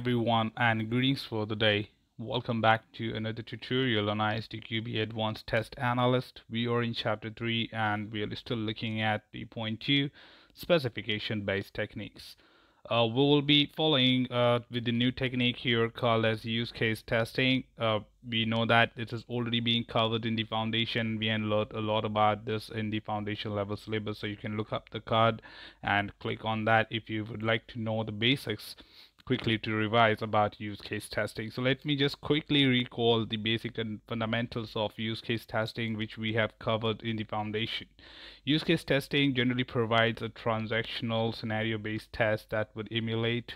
everyone and greetings for the day. Welcome back to another tutorial on ISTQB Advanced Test Analyst. We are in Chapter 3 and we are still looking at the Point 2 specification based techniques. We will be following with the new technique here called as use case testing. We know that it is already being covered in the foundation. We learned a lot about this in the foundation level syllabus, so you can look up the card and click on that if you would like to know the basics quickly to revise about use case testing. So let me just quickly recall the basic and fundamentals of use case testing, which we have covered in the foundation. Use case testing generally provides a transactional scenario-based test that would emulate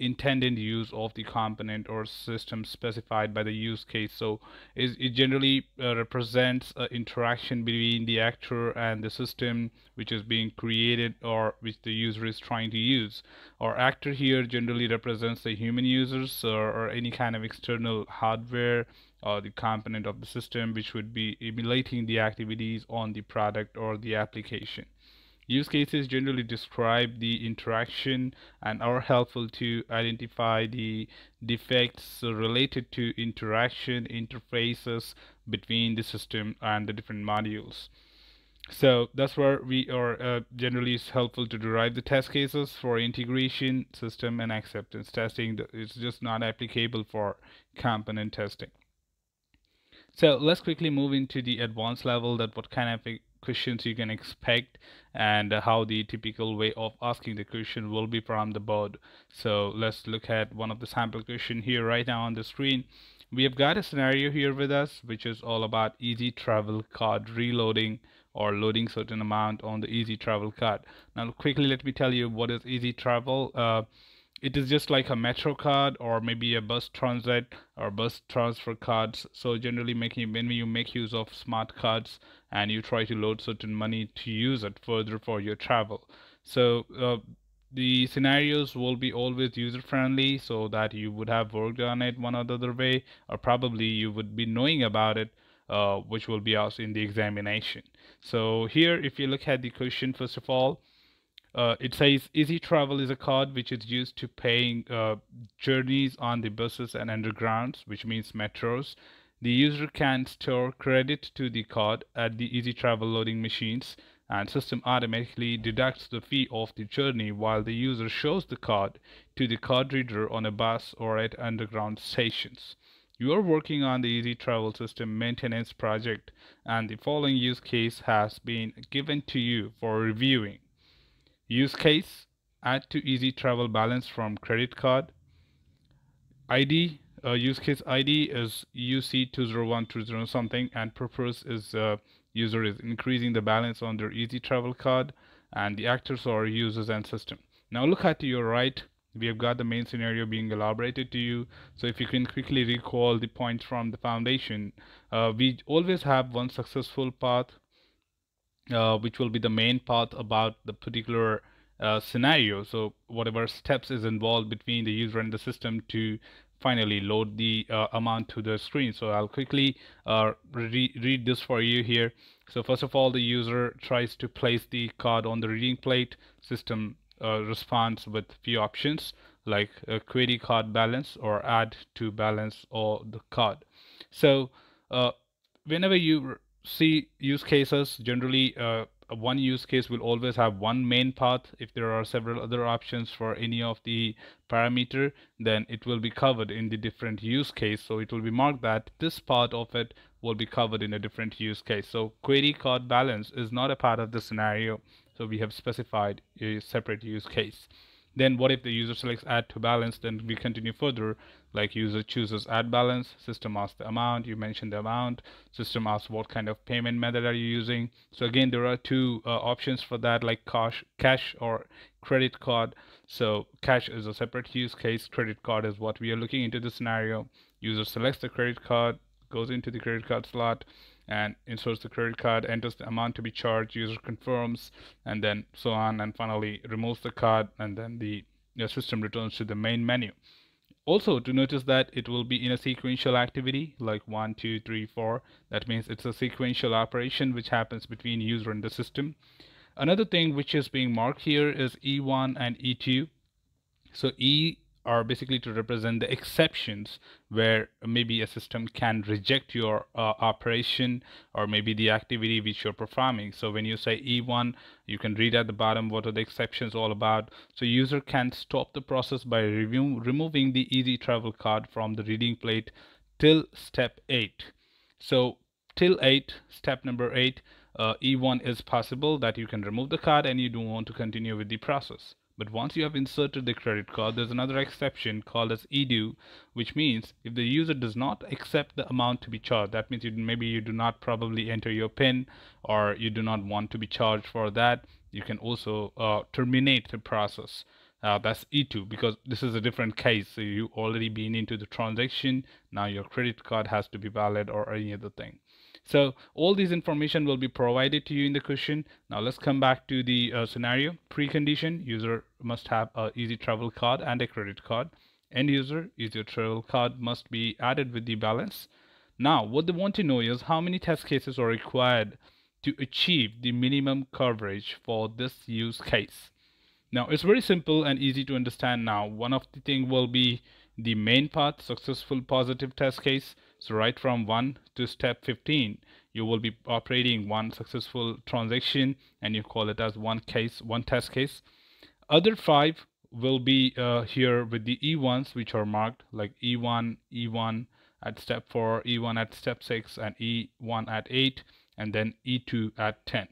intended use of the component or system specified by the use case. So it generally represents an interaction between the actor and the system which is being created or which the user is trying to use. Our actor here generally represents the human users or any kind of external hardware or the component of the system which would be emulating the activities on the product or the application. Use cases generally describe the interaction and are helpful to identify the defects related to interaction interfaces between the system and the different modules. So that's where we are generally helpful to derive the test cases for integration, system and acceptance testing. It's just not applicable for component testing. So let's quickly move into the advanced level, that what kind of questions you can expect and how the typical way of asking the question will be from the board. So let's look at one of the sample question here right now on the screen. We have got a scenario here with us which is all about Easy Travel card reloading or loading certain amount on the Easy Travel card. Now quickly let me tell you what is Easy Travel. It is just like a metro card or maybe a bus transit or bus transfer cards. So generally when you make use of smart cards and you try to load certain money to use it further for your travel. So the scenarios will be always user friendly so that you would have worked on it one or the other way, or probably you would be knowing about it, which will be asked in the examination. So here if you look at the question, first of all, it says Easy Travel is a card which is used to paying journeys on the buses and undergrounds, which means metros. The user can store credit to the card at the Easy Travel loading machines and system automatically deducts the fee of the journey while the user shows the card to the card reader on a bus or at underground stations. You are working on the Easy Travel system maintenance project and the following use case has been given to you for reviewing. Use case: add to Easy Travel balance from credit card. ID, use case ID is UC20120 something, and purpose is user is increasing the balance on their Easy Travel card, and the actors are users and system. Now look at your right, we have got the main scenario being elaborated to you. So if you can quickly recall the points from the foundation, we always have one successful path, which will be the main path about the particular scenario. So whatever steps is involved between the user and the system to finally load the amount to the screen. So I'll quickly read this for you here. So first of all, the user tries to place the card on the reading plate. System responds with few options like query card balance or add to balance or the card. So whenever you see use cases, generally one use case will always have one main path. If there are several other options for any of the parameter, then it will be covered in the different use case. So it will be marked that this part of it will be covered in a different use case. So query card balance is not a part of the scenario, so we have specified a separate use case. Then what if the user selects add to balance? Then we continue further, like user chooses add balance, system asks the amount, you mentioned the amount, system asks what kind of payment method are you using. So again, there are two options for that, like cash or credit card. So cash is a separate use case, credit card is what we are looking into the scenario. User selects the credit card, goes into the credit card slot and inserts the credit card, enters the amount to be charged, user confirms, and then so on, and finally removes the card, and then the system returns to the main menu. Also to notice that it will be in a sequential activity like 1, 2, 3, 4. That means it's a sequential operation which happens between user and the system. Another thing which is being marked here is E1 and E2. So E are basically to represent the exceptions where maybe a system can reject your operation or maybe the activity which you're performing. So when you say E1, you can read at the bottom what are the exceptions all about. So user can stop the process by removing the Easy Travel card from the reading plate till step 8. So till 8, step number 8, E1 is possible that you can remove the card and you don't want to continue with the process. But once you have inserted the credit card, there's another exception called as edu, which means if the user does not accept the amount to be charged, that means maybe you do not probably enter your PIN or you do not want to be charged for that, you can also terminate the process. That's E2, because this is a different case. So you already been into the transaction. Now your credit card has to be valid or any other thing. So all these information will be provided to you in the question. Now let's come back to the scenario. Precondition: user must have an Easy Travel card and a credit card. End user: Easy Travel card must be added with the balance. Now what they want to know is how many test cases are required to achieve the minimum coverage for this use case. Now it's very simple and easy to understand. Now one of the thing will be the main path, successful positive test case. So right from 1 to step 15, you will be operating one successful transaction and you call it as one case, one test case. Other 5 will be here with the E1s, which are marked like E1, E1 at step 4, E1 at step 6, and E1 at 8, and then E2 at 10.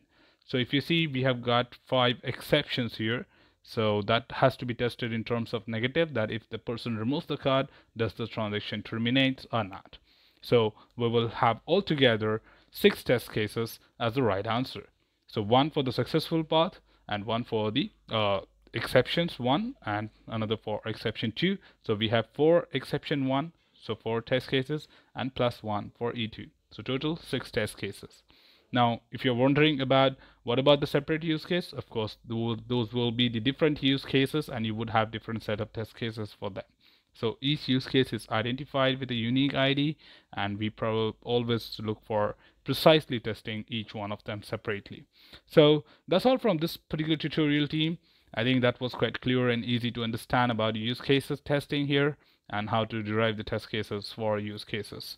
So if you see, we have got 5 exceptions here. So that has to be tested in terms of negative, that if the person removes the card, does the transaction terminate or not. So we will have altogether 6 test cases as the right answer. So 1 for the successful path and 1 for the exceptions 1 and another for exception 2. So we have 4 exception 1, so 4 test cases, and plus 1 for E2. So total 6 test cases. Now, if you're wondering about what about the separate use case, of course, those will be the different use cases and you would have different set of test cases for that. So each use case is identified with a unique ID and we probably always look for precisely testing each one of them separately. So that's all from this particular tutorial team. I think that was quite clear and easy to understand about use cases testing here and how to derive the test cases for use cases.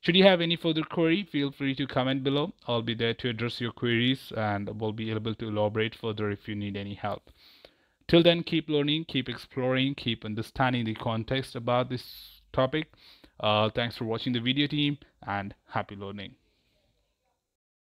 Should you have any further query, feel free to comment below. I'll be there to address your queries and will be able to elaborate further if you need any help. Till then, keep learning, keep exploring, keep understanding the context about this topic. Thanks for watching the video team and happy learning.